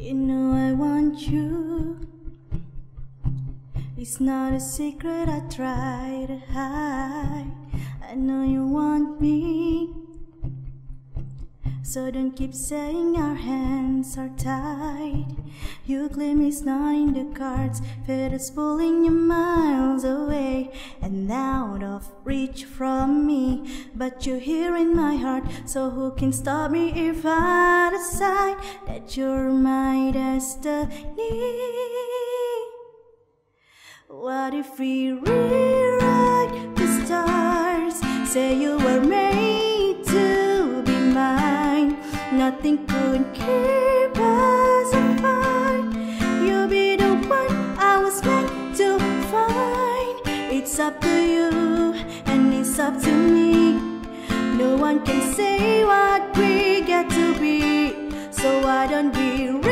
You know I want you. It's not a secret I try to hide. I know you want me, so don't keep saying our hands are tied. You claim it's not in the cards. Fate is pulling you miles away and out of reach from me, but you're here in my heart. So who can stop me if I decide that you're my destiny? What if we rewrite the stars? Say you were made to be mine. Nothing could keep us apart. You'll be the one I was meant to find. It's up to you and it's up to me. No one can say what we get to be. So why don't we rewrite?